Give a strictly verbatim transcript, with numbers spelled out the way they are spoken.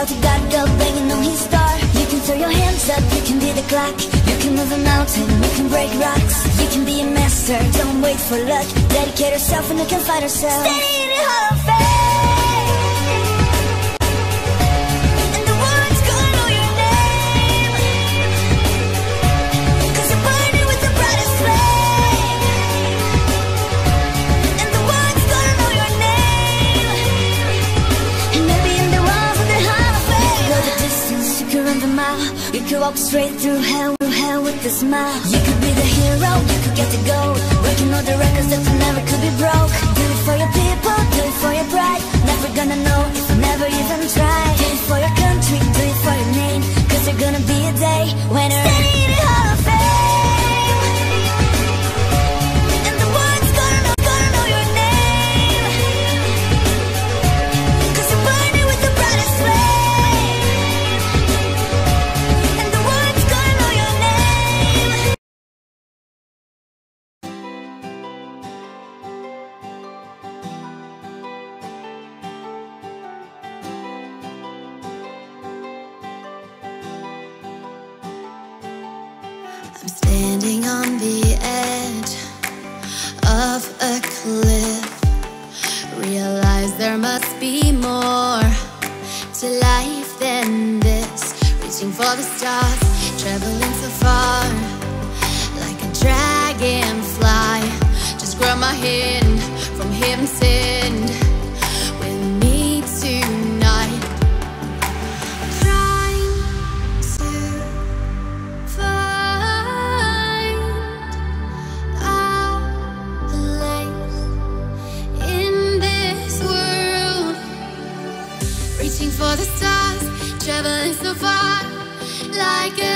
shout to God, bell banging on his star. You can throw your hands up, you can be the clock. You can move a mountain, you can break rocks. You can be a master, don't wait for luck. Dedicate yourself and you can find yourself. Standing in the Hall of Fame. You could walk straight through hell, hell with a smile. You could be the hero, you could get the gold. Breaking all the records that you never could be broke. Do it for your people, do it for your pride. Never gonna know if you never even try. Do it for your country, do it for your name. Cause there's gonna be a day when I standing in the Hall of Fame. Standing on the edge of a cliff, realize there must be more to life than this. Reaching for the stars, traveling so far, like a dragonfly. Just grab my hand from heaven's end. With me tonight, trying to find for the stars, traveling so far, like a